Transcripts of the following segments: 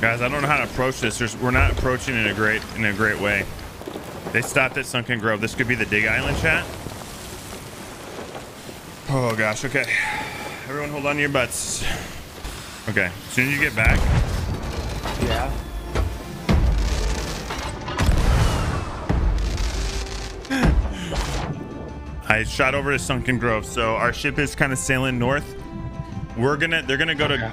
Guys, I don't know how to approach this. We're not approaching in a great way. They stopped at Sunken Grove. This could be the Dig Island chat. Oh gosh. Okay, everyone hold on to your butts. Okay, as soon as you get back. Yeah. I shot over to Sunken Grove, so our ship is kind of sailing north. They're gonna go to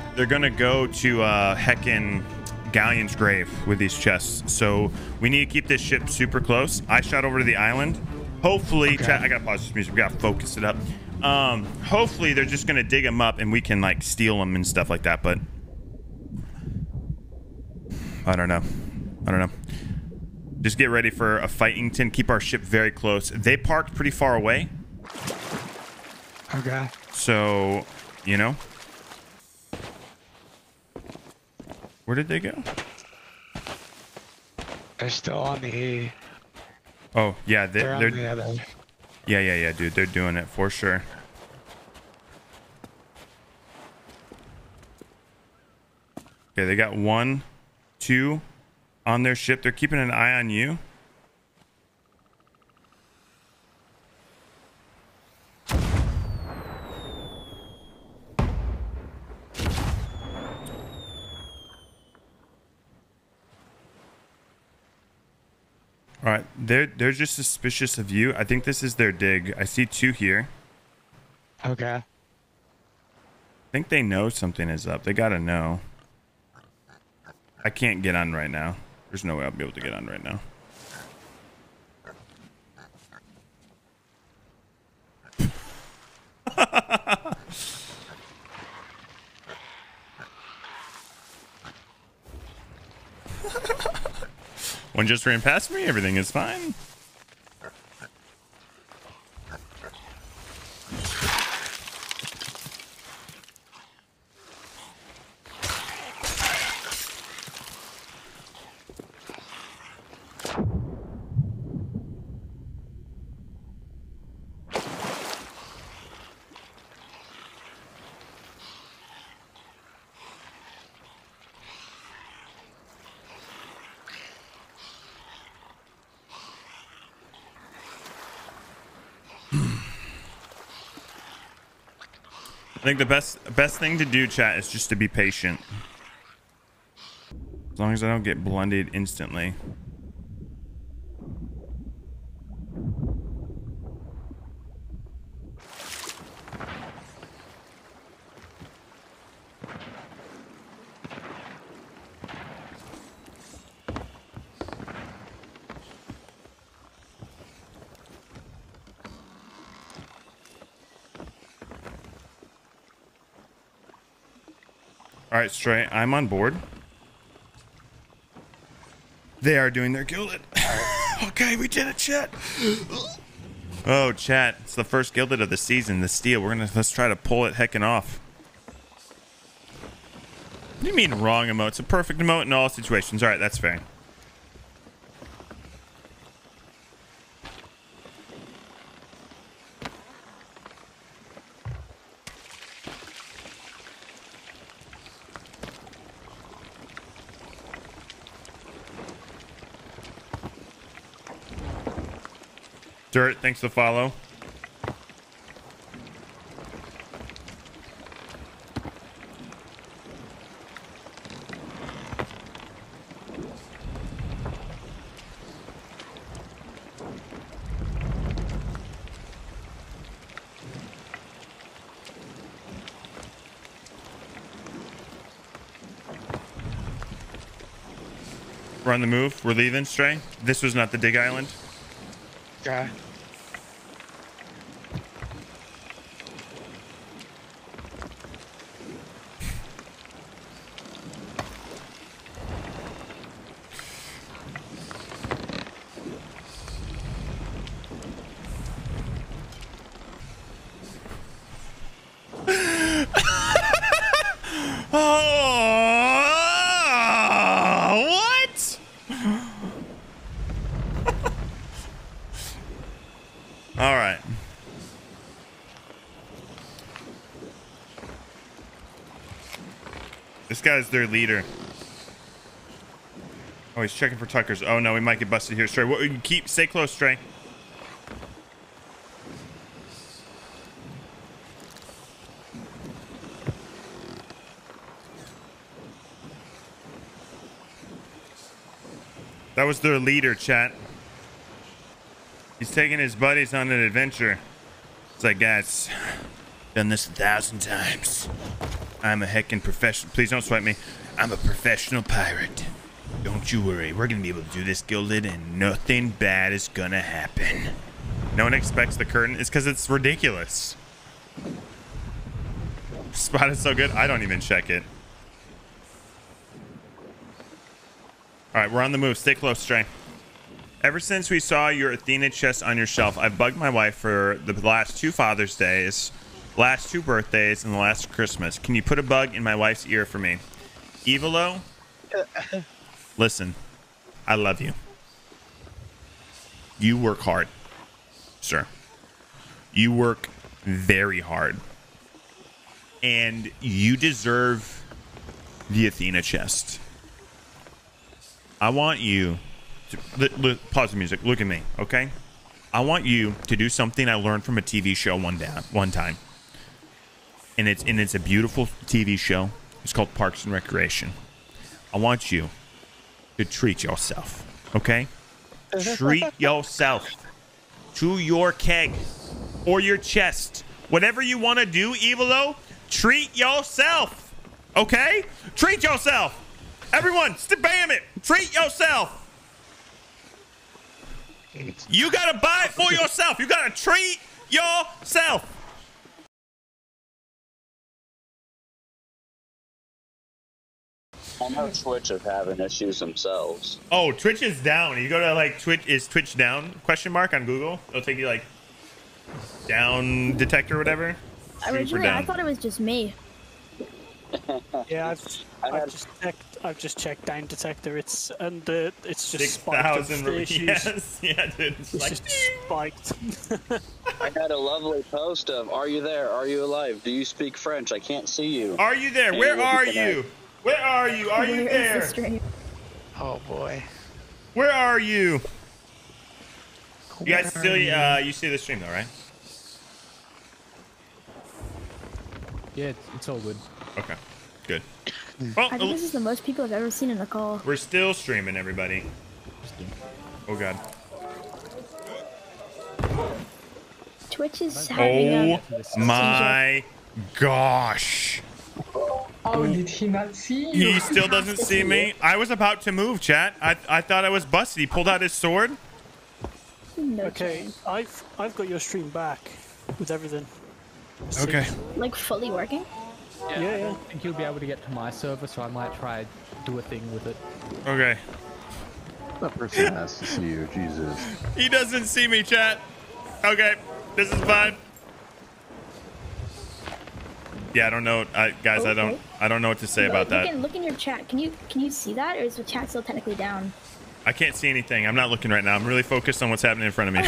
Heckin' Galleon's Grave with these chests. So we need to keep this ship super close. I shot over to the island. Hopefully, okay. I gotta pause this music. We gotta focus it up. Hopefully they're just gonna dig them up and we can like steal them and stuff like that. But I don't know. Just get ready for a fightington. Keep our ship very close. They parked pretty far away. Okay. So, you know. Where did they go? They're still on the... Oh, yeah. They're on the other. Yeah, dude. They're doing it for sure. Okay, they got 1, 2... on their ship. They're keeping an eye on you. All right, they're just suspicious of you. I think this is their dig. I see 2 here. Okay. I think they know something is up. They gotta know. I can't get on right now. There's no way I'll be able to get on right now. One just ran past me. Everything is fine. I think the best thing to do, chat, is just to be patient. As long as I don't get blinded instantly. All right, Stray, I'm on board. They are doing their Gilded. Okay, we did it, chat. Oh, chat, it's the first Gilded of the season, the steal. Let's try to pull it heckin' off. What do you mean wrong emote? It's a perfect emote in all situations. All right, that's fair. Dirt, thanks for the follow. We're on the move. We're leaving, Stray. This was not the Dig Island. Yeah. This guy's their leader. Oh, he's checking for Tuckers. Oh no, we might get busted here, Stray. What, keep, stay close, Stray. That was their leader, chat. He's taking his buddies on an adventure. It's like, guys, done this 1,000 times. I'm a heckin' professional. Please don't swipe me. I'm a professional pirate. Don't you worry. We're going to be able to do this, Gilded, and nothing bad is going to happen. No one expects the curtain. It's because it's ridiculous. Spot is so good, I don't even check it. All right, we're on the move. Stay close, Stray. Ever since we saw your Athena chest on your shelf, I've bugged my wife for the last 2 Father's Days, last 2 birthdays, and the last Christmas. Can you put a bug in my wife's ear for me? Evilo, listen, I love you. You work hard, sir. You work very hard. And you deserve the Athena chest. I want you to pause the music. Look at me, okay? I want you to do something I learned from a TV show one time, and it's a beautiful TV show. It's called Parks and Recreation. I want you to treat yourself, okay? Treat yourself to your keg or your chest, whatever you want to do, Evilo. Treat yourself, okay? Treat yourself. Everyone, spam it. Treat yourself. You got to buy it for yourself. You got to treat yourself. I know Twitch is having issues themselves. Oh, Twitch is down. You go to like Twitch, is Twitch down? Question mark on Google. It'll take you like down detector or whatever. Originally, I thought it was just me. Yeah, I've just checked down detector. It's under. It's just 6,000 issues. Yes, yeah, dude. It's like, just spiked. I had a lovely post of, "Are you there? Are you alive? Do you speak French? I can't see you. Are you there? Where are you? Where are you? Are you there? Oh boy, where are you? You guys still, you see the stream though, right? Yeah, it's all good. Okay, good. Well, I think this is the most people I've ever seen in a call. We're still streaming, everybody. Oh god. Twitch is having Oh my gosh. Oh, did he not see you? He still doesn't see me. I was about to move, chat. I thought I was busted. He pulled out his sword. No okay, chance. I've got your stream back with everything. Okay. Like fully working? Yeah, yeah, yeah. I think he'll be able to get to my server, so I might try do a thing with it. Okay. That person has to see you, Jesus. He doesn't see me, chat. Okay, this is fine. Yeah, I don't know, guys. Okay. I don't know what to say about that. You can look in your chat. Can you see that, or is the chat still technically down? I can't see anything. I'm not looking right now. I'm really focused on what's happening in front of me. Oh,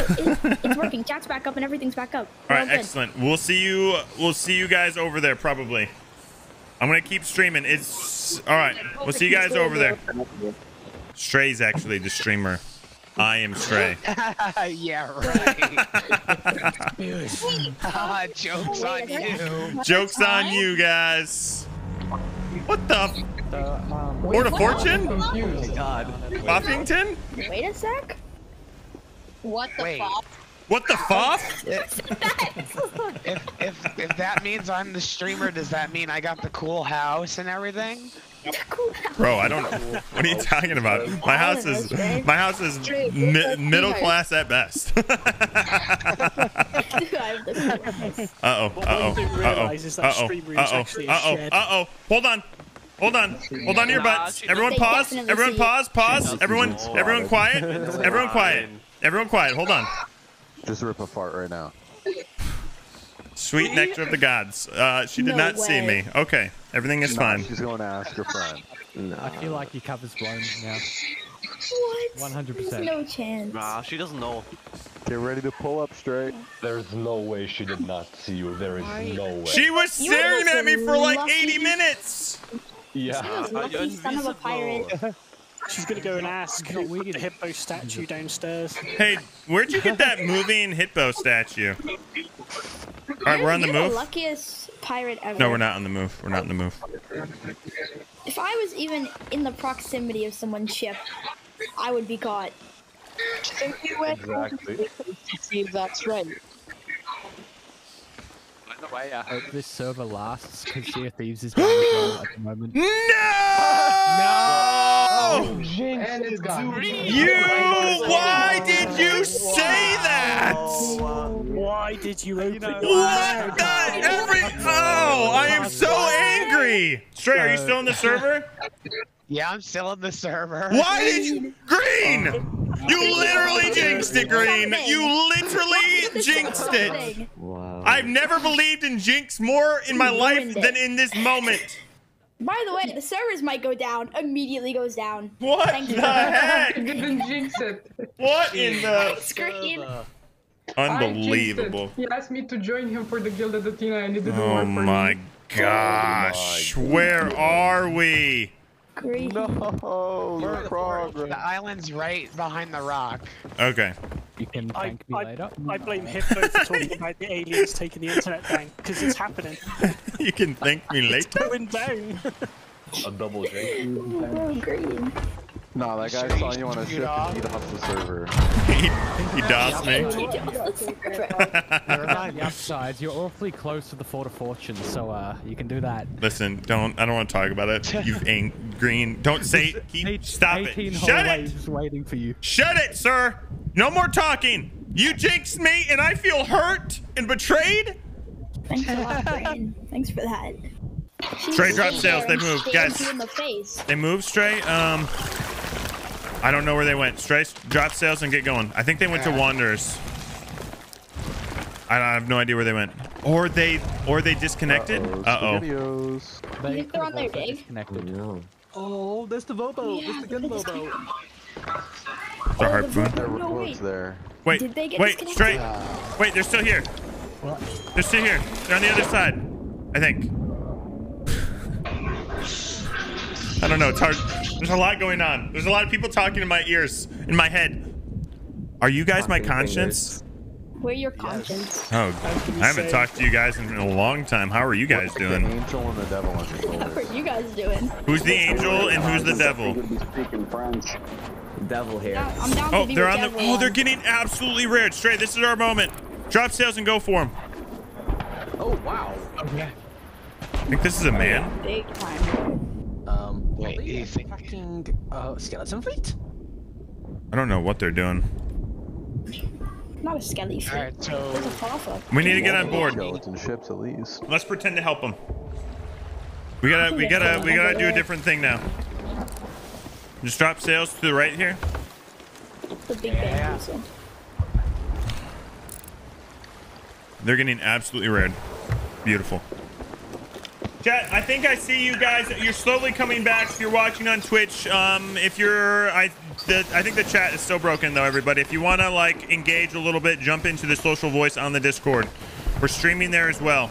it's working. Chat's back up and everything's back up. All right, excellent. We'll see you. We'll see you guys over there probably. I'm gonna keep streaming. It's all right. We'll see you guys over there. Stray's actually the streamer. I am Stray. Yeah, right. Jokes on you. Jokes on you guys. What the? Fort of Fortune? Oh my god. Boffington? Wait a sec. What the foff? What the foff? if that means I'm the streamer, does that mean I got the cool house and everything? Bro, I don't know. What are you talking about? My house is middle class at best. Uh oh. Hold on to your butts. Everyone pause. Everyone pause. Pause. Everyone quiet. Everyone quiet. Everyone quiet. Hold on. Just rip a fart right now. Sweet nectar of the gods. She did not see me. Okay. Everything is fine. She's going to ask her friend. No. I feel like your cover's blown now. What? 100%. There's no chance. Nah, she doesn't know. Get ready to pull up straight. There's no way she did not see you. There is no way. She was staring at me for like 80 minutes. Yeah. She was lucky son of a pirate. She's going to go and ask who put the hippo statue downstairs. Hey, where'd you get that moving hippo statue? All right, we're on the move. The luckiest pirate ever. No, we're not on the move. We're not on the move. If I was even in the proximity of someone's ship, I would be caught. Exactly. See if that's right. I hope this server lasts because Sea of Thieves is down at the moment. No! No! Why did you say that? Why did you open it? What the? Oh, I am so angry! Stray, are you still on the server? Yeah, I'm still on the server. Why did you? Green! You literally jinxed it, Green! You literally jinxed it! Wow. I've never believed in jinx more in my life than in this moment. By the way, the servers might go down. Immediately goes down. What the heck? What in the... Screen. Unbelievable. He asked me to join him for the Gilded Athena and it didn't work for me. Oh my gosh. Where are we? Green. No, the island's right behind the rock. Okay. You can thank me later. I blame Hippo for talking about the aliens taking the internet down because it's happening. You can thank me later. It's going down. A double J. Green. No, that guy saw you on a ship and he doxed the server. He doxed me. You're on the upside. You're awfully close to the Fort of Fortune, so you can do that. Listen, I don't want to talk about it. You ain't Green. Don't say it. Stop it. Shut it. Waiting for you. Shut it, sir. No more talking. You jinxed me, and I feel hurt and betrayed. Thanks a lot, Green. Thanks for that. Stray drop sales. They moved, guys. They moved, Stray. I don't know where they went. Stray, drop sales and get going. I think they went to Wanderers. I have no idea where they went. Or they disconnected. Uh-oh. I think they're on their dig. Oh, that's the Vobo. Yeah, that's the Vobo. It's a harpoon. No, wait. Did they get disconnected? Stray. Yeah. Wait, they're still here. What? They're still here. They're on the other side, I think. I don't know. It's hard. There's a lot going on. There's a lot of people talking in my ears, in my head. Are you guys my conscience? We're your conscience. Oh, I haven't talked to you guys in a long time. How are you guys doing? The angel and the devil. How are you guys doing? Who's the angel and who's the devil? Devil here. Oh, they're on the. Oh, they're getting absolutely rare. Stray, this is our moment. Drop sales and go for them. Oh wow. Okay. I think this is a man. Big time. Wait, you think fucking skeleton fleet? I don't know what they're doing. Not a skeleton fleet. Alright, so we need to get on board. Ships, at least. Let's pretend to help them. We gotta do a different thing now. Just drop sails to the right here. The big band. Yeah. They're getting absolutely red. Beautiful. Chat, I think I see you guys. You're slowly coming back. If you're watching on Twitch, if you're, I think the chat is still broken though, everybody. If you want to like engage a little bit, jump into the social voice on the Discord. We're streaming there as well.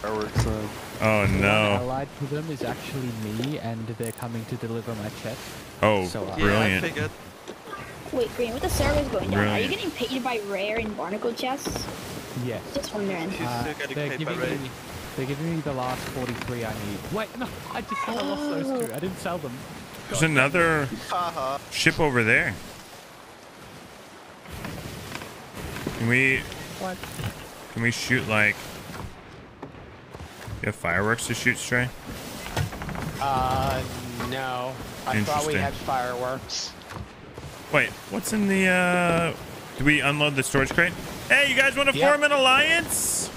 Fireworks. Oh no. Allied to them is actually me, and they're coming to deliver my check. Oh, so, brilliant. Yeah, wait, Green, with the servers going down, are you getting paid by Rare in barnacle chests? Yes. Just wondering. They're giving me. They're giving me the last 43 I need. Wait, no, I just lost those two. I didn't sell them. There's another ship over there. Can we shoot like... You have fireworks to shoot, Stray? No. I thought we had fireworks. Wait, what's in the, do we unload the storage crate? Hey, you guys want to form an alliance?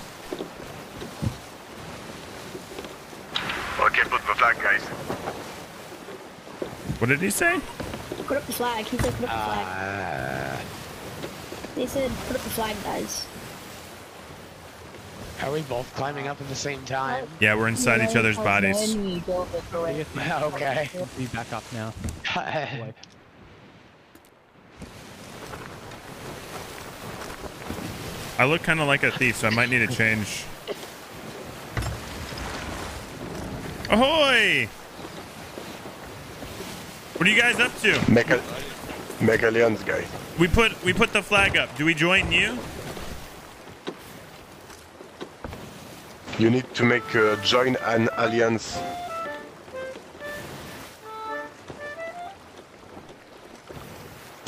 Okay, put up the flag, guys. What did he say? Put up the flag. He said put up the flag. He said put up the flag, guys. Are we both climbing up at the same time? Yeah, we're inside each other's bodies. Okay. We'll be back up now. I look kind of like a thief, so I might need to change. Ahoy! What are you guys up to? Galleon's guy. We put the flag up. Do we join you? You need to make join an alliance.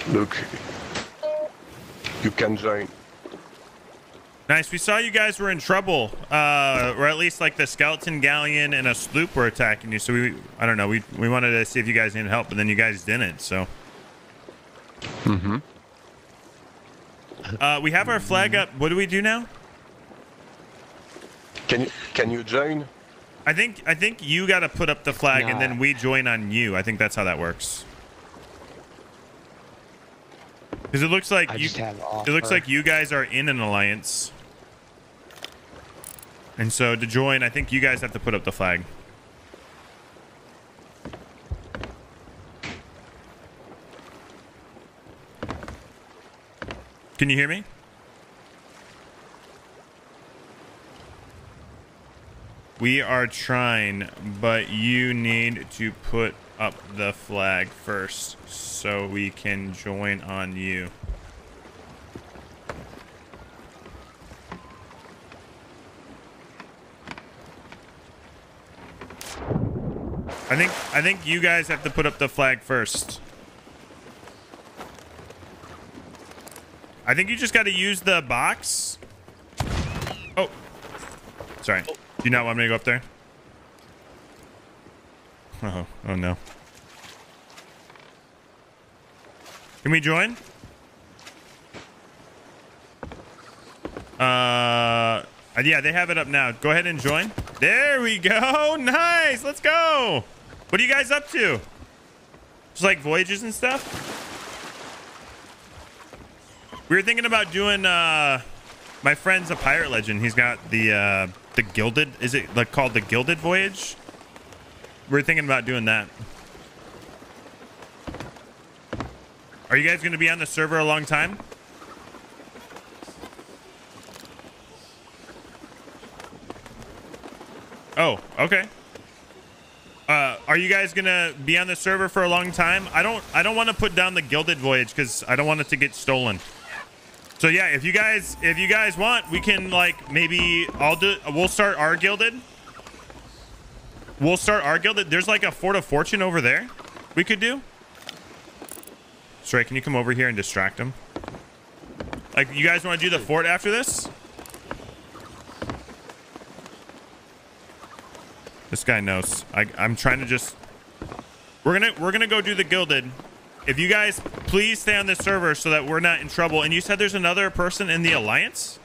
Look, you can join. Nice. We saw you guys were in trouble, or at least like the skeleton galleon and a sloop were attacking you. So I don't know. We wanted to see if you guys needed help, but then you guys didn't. So. Mm-hmm. We have our flag up. What do we do now? Can you join? I think you got to put up the flag and then we join on you. I think that's how that works. Because it looks like you guys are in an alliance. And so to join, I think you guys have to put up the flag. Can you hear me? We are trying, but you need to put up the flag first so we can join on you. I think you guys have to put up the flag first. I think you just got to use the box. Oh, sorry. Do you not want me to go up there? Oh, oh no. Can we join? Yeah, they have it up now. Go ahead and join. There we go. Nice. Let's go. What are you guys up to? Just like voyages and stuff? We were thinking about doing, my friend's a pirate legend. He's got the Gilded, is it like called the Gilded Voyage? We're thinking about doing that. Are you guys going to be on the server a long time? Oh, okay. Are you guys going to be on the server for a long time? I don't want to put down the Gilded Voyage because I don't want it to get stolen. So yeah, if you guys want, we can like maybe we'll start our Gilded. We'll start our Gilded. There's like a Fort of Fortune over there we could do. Stray, can you come over here and distract him? Like, you guys want to do the fort after this? This guy knows. I'm trying to just. We're gonna go do the Gilded. If you guys please stay on this server so that we're not in trouble. And you said there's another person in the alliance?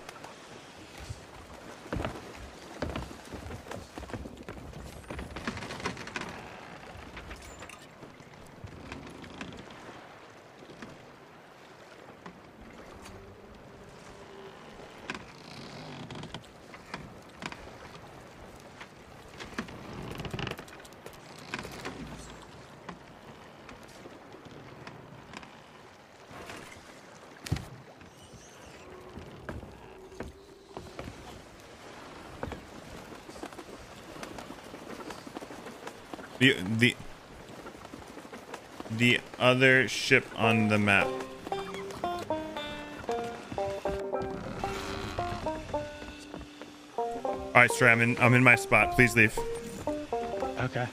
The other ship on the map. All right, Stray, I'm in my spot. Please leave. Okay.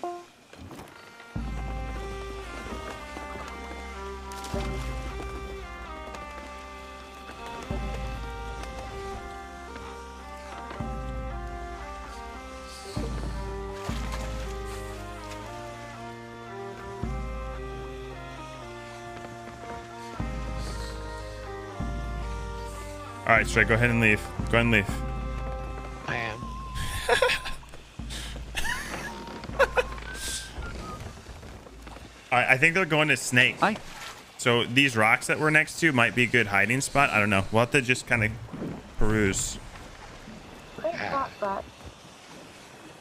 All right, Stray, go ahead and leave. Go ahead and leave. I am. I think they're going to Snake. Hi. So these rocks that we're next to might be a good hiding spot. I don't know. We'll have to just kind of peruse. All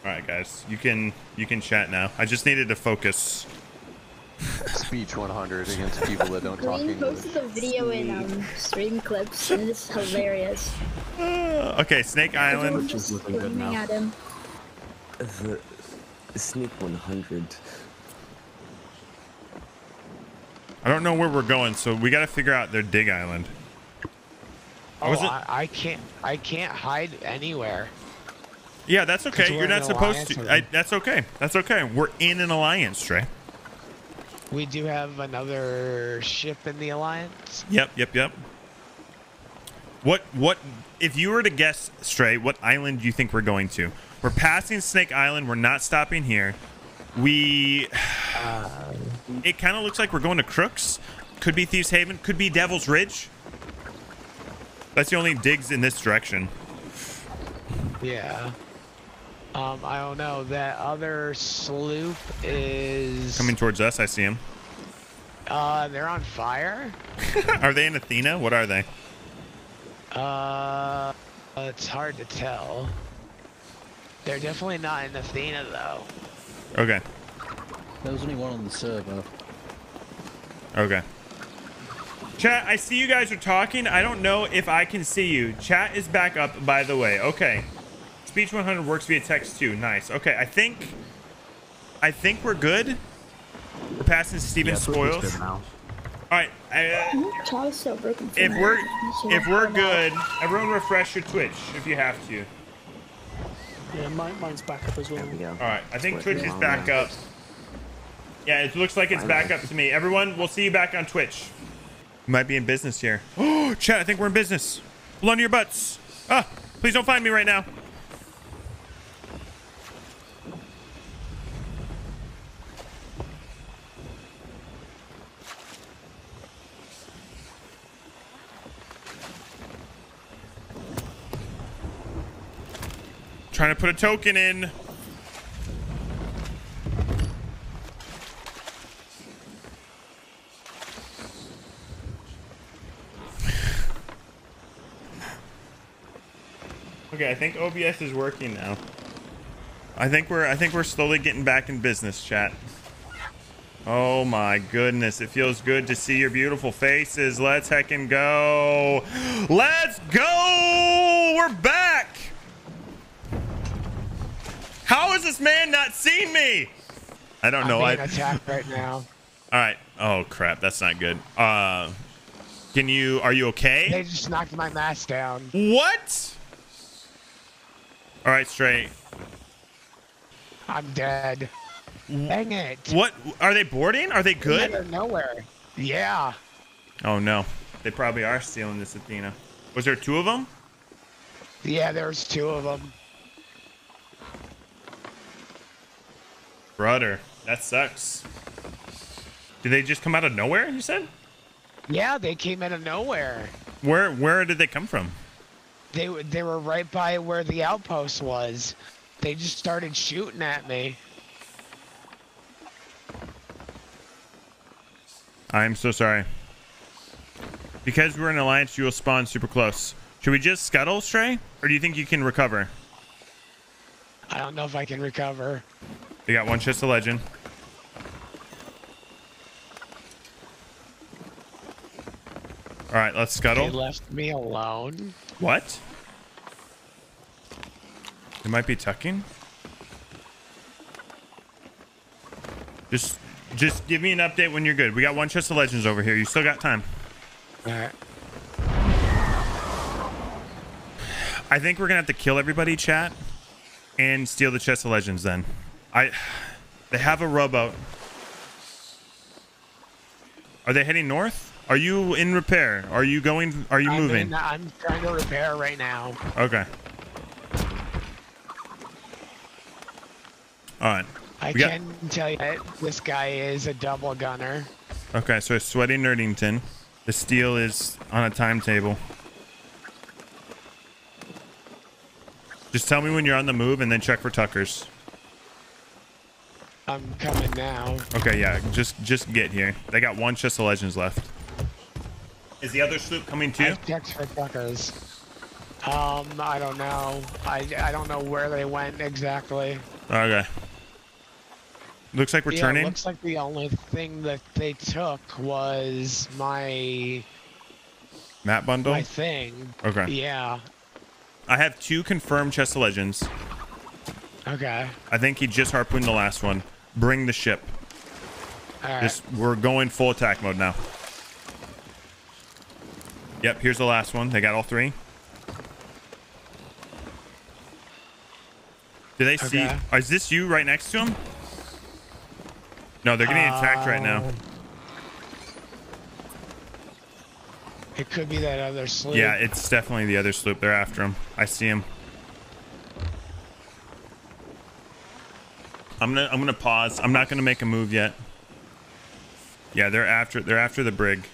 right, guys, you can chat now. I just needed to focus. Speech 100 against people that don't talk English. Green posted a video in stream clips, and it's hilarious. Okay, Snake Island. Just looking good now. At him. Snake 100. I don't know where we're going, so we got to figure out their Dig Island. Oh, I can't hide anywhere. Yeah, that's okay. You're not supposed to. That's okay. That's okay. We're in an alliance, Stray. We do have another ship in the alliance. Yep, yep, yep. What? If you were to guess, Stray, what island do you think we're going to? We're passing Snake Island. We're not stopping here. We. It kind of looks like we're going to Crooks. Could be Thieves Haven. Could be Devil's Ridge. That's the only digs in this direction. Yeah. I don't know. That other sloop is coming towards us. I see him. They're on fire. Are they in Athena? What are they? It's hard to tell. They're definitely not in Athena though. Okay. There was only one on the server. Okay. Chat, I see you guys are talking. I don't know if I can see you. Chat is back up, by the way. Okay. Speech 100 works via text too. Nice. Okay, I think we're good. We're passing Steven's Spoils. All right. If we're good, everyone refresh your Twitch if you have to. Yeah, mine's back up as well. There we go. All right. I think Twitch is back up. Yeah, it looks like it's back up to me. Everyone, we'll see you back on Twitch. Might be in business here. Oh, chat, I think we're in business. Blow to your butts. Ah, please don't find me right now. Trying to put a token in. Okay, I think OBS is working now. I think we're slowly getting back in business, chat. Oh my goodness, it feels good to see your beautiful faces. Let's heckin' go. Let's go. We're back. How has this man not seen me? I don't know. I'm being attacked right now. All right. Oh crap, that's not good. Are you okay? They just knocked my mask down. What? All right, Stray. I'm dead. Dang it. What? Are they boarding? Are they good? Out of nowhere. Yeah. Oh, no. They probably are stealing this Athena. Was there two of them? Yeah, there was two of them. Brother, that sucks. Did they just come out of nowhere, you said? Yeah, they came out of nowhere. Where did they come from? They were right by where the outpost was. They just started shooting at me. I'm so sorry. Because we're in alliance, you will spawn super close. Should we just scuttle, Stray? Or do you think you can recover? I don't know if I can recover. They got one chest of legend. All right, let's scuttle. They left me alone. What? It might be tucking. Just give me an update when you're good. We got one chest of legends over here. You still got time. All right. I think we're gonna have to kill everybody, chat, and steal the chest of legends. Then, they have a rowboat. Are they heading north? Are you in repair? Are you going? Are you moving? I'm trying to repair right now. Okay. All right. I can tell you that this guy is a double gunner. Okay, so sweaty Nerdington. The steel is on a timetable. Just tell me when you're on the move and then check for Tuckers. I'm coming now. Okay, yeah, just get here. They got one chest of legends left. Is the other sloop coming too? I checked for Tuckers. I don't know. I don't know where they went exactly. Okay. Looks like we're turning. Looks like the only thing that they took was my map bundle. My thing. Okay. Yeah. I have two confirmed chests of legends. Okay. I think he just harpooned the last one. Bring the ship. All right. We're going full attack mode now. Yep, here's the last one. They got all three. Do they see? Is this you right next to him? No, they're getting attacked right now. It could be that other sloop. Yeah, it's definitely the other sloop. They're after him. I see him. I'm gonna pause. I'm not gonna make a move yet. Yeah, they're after the brig.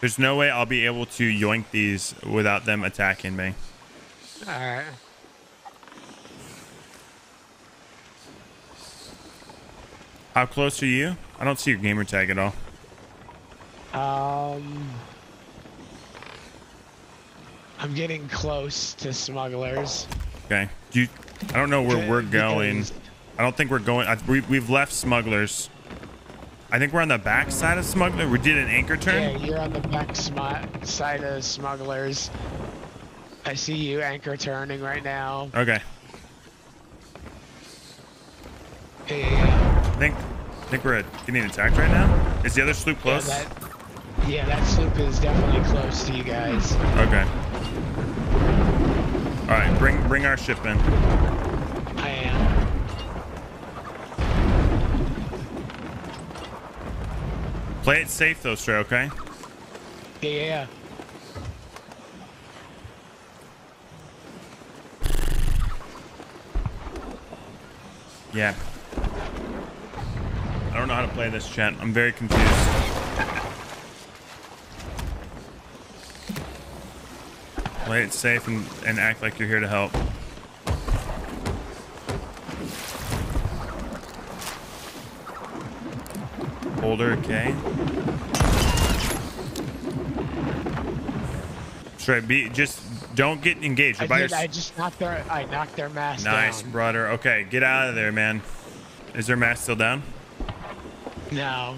There's no way I'll be able to yoink these without them attacking me. All right. How close are you? I don't see your gamer tag at all. I'm getting close to smugglers. Okay. I don't know where we're going. I don't think we're going. We've left smugglers. I think we're on the back side of smugglers. We did an anchor turn. Yeah, you're on the back side of smugglers. I see you anchor turning right now. Okay. Yeah. I think we're getting attacked right now. Is the other sloop close? Yeah, that sloop is definitely close to you guys. Okay. All right, bring our ship in. I am. Play it safe though, Stray, okay? Yeah. Yeah. I don't know how to play this, chat. I'm very confused. Play it safe and act like you're here to help. Holder, okay. Stray, just don't get engaged. I just knocked their mast down. Nice, brother. Okay, get out of there, man. Is their mast still down? No.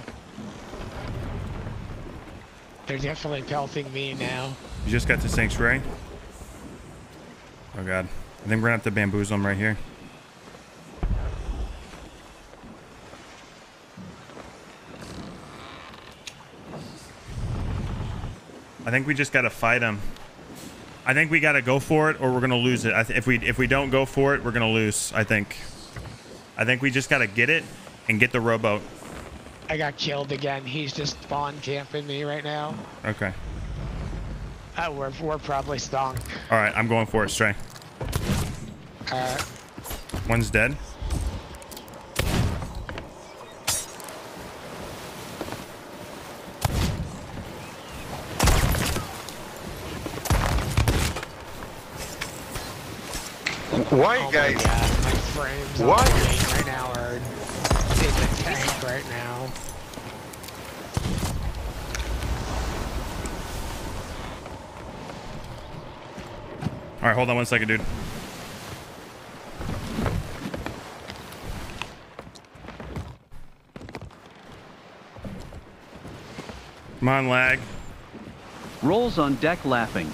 They're definitely pelting me now. You just got the sanctuary? Oh, God. I think we're going to have to bamboozle them right here. I think we just got to fight them. I think we got to go for it or we're going to lose it. If we don't go for it, we're going to lose, I think. I think we just got to get it and get the rowboat. I got killed again. He's just spawn camping me right now. Okay. We're probably stunk. All right, I'm going for it, Stray. One's dead. Why, oh guys? My frames on the game right now are in the tank right now. All right, hold on one second, dude. Come on, lag. Rolls on deck laughing.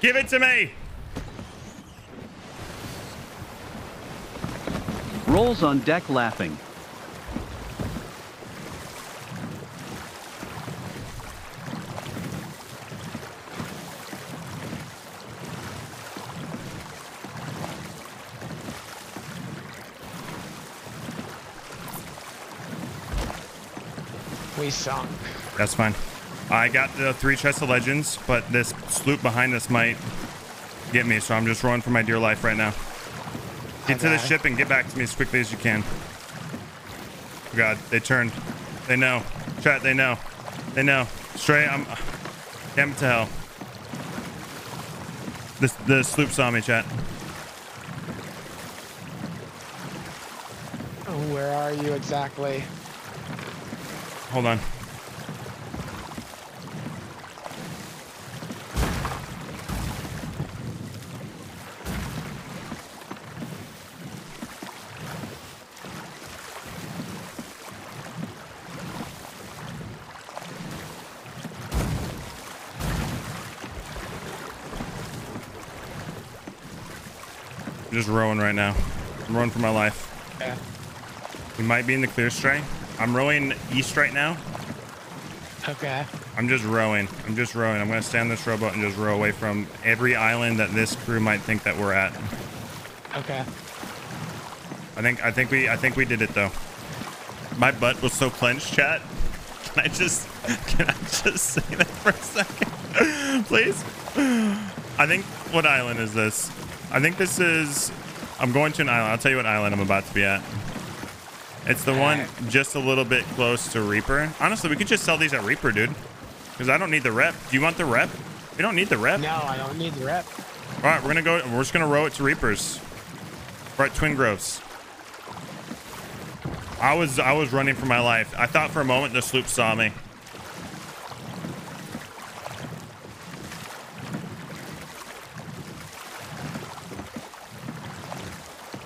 Give it to me. Rolls on deck laughing. We sunk. That's fine. I got the 3 chests of legends, but this sloop behind us might get me, so I'm just rolling for my dear life right now. Get to the ship and get back to me as quickly as you can. Oh God, they turned. They know. Chat, they know. They know. Stray, I'm... Damn it to hell. The sloop saw me, chat. Where are you exactly? Hold on. just rowing right now. I'm rowing for my life. Yeah. We might be in the clear, Stray. I'm rowing east right now. Okay. I'm just rowing. I'm just rowing. I'm going to stand this rowboat and just row away from every island that this crew might think that we're at. Okay. I think we did it though. My butt was so clenched, chat. Can I just say that for a second? Please. I think, what island is this? I think this is, I'm going to an island. I'll tell you what island I'm about to be at. It's the one just a little bit close to Reaper. Honestly, we could just sell these at Reaper, dude. Because I don't need the rep. Do you want the rep? We don't need the rep. No, I don't need the rep. All right, we're gonna go. We're just gonna row it to Reapers. We're at Twin Groves. I was running for my life. I thought for a moment the sloop saw me.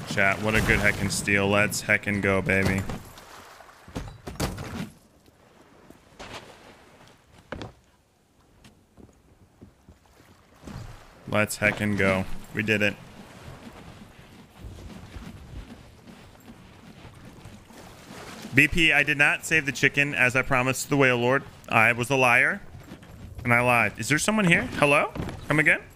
Chat, what a good heckin' steal. Let's heckin' go, baby. Let's heckin' go. We did it. BP, I did not save the chicken as I promised the whale lord. I was a liar, and I lied. Is there someone here? Hello? Come again?